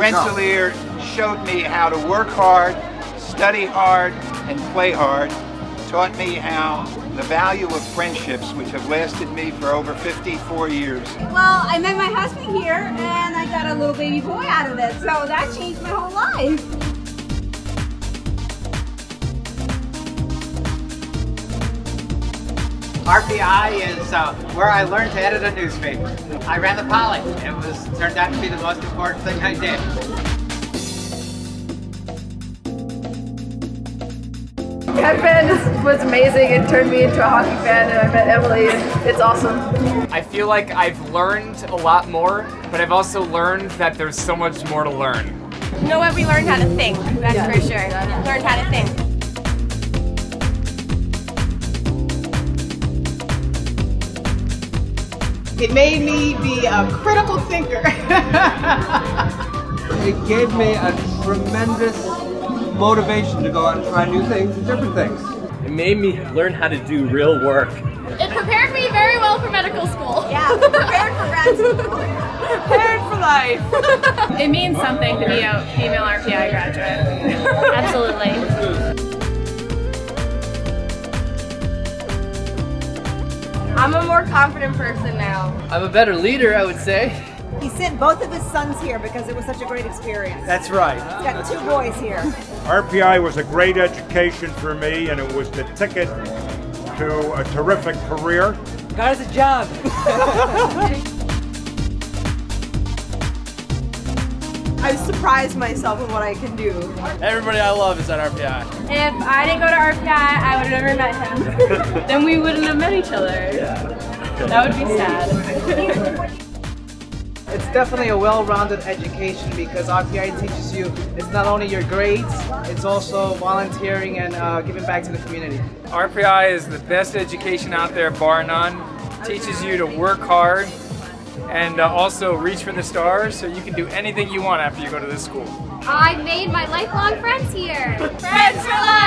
Rensselaer showed me how to work hard, study hard, and play hard. Taught me how the value of friendships, which have lasted me for over 54 years. Well, I met my husband here, and I got a little baby boy out of it, so that changed my whole life. RPI is where I learned to edit a newspaper. I ran the poly. It turned out to be the most important thing I did. Headband was amazing. It turned me into a hockey fan, and I met Emily, and it's awesome. I feel like I've learned a lot more, but I've also learned that there's so much more to learn. You know what? We learned how to think, that's for sure. Yeah. Learned how to think. It made me be a critical thinker. It gave me a tremendous motivation to go out and try new things and different things. It made me learn how to do real work. It prepared me very well for medical school. Yeah, prepared for grad school. Prepared for life. It means something to be a female RPI graduate. Absolutely. I'm a more confident person now. I'm a better leader, I would say. He sent both of his sons here because it was such a great experience. That's right. He's got two boys here. RPI was a great education for me, and it was the ticket to a terrific career. Got us a job. I've surprised myself in what I can do. Everybody I love is at RPI. If I didn't go to RPI, I would have never met him. Then we wouldn't have met each other. Yeah. That would be sad. It's definitely a well-rounded education because RPI teaches you, it's not only your grades, it's also volunteering and giving back to the community. RPI is the best education out there, bar none. It teaches you to work hard, and also reach for the stars, so you can do anything you want after you go to this school. I made my lifelong friends here. Friends for life!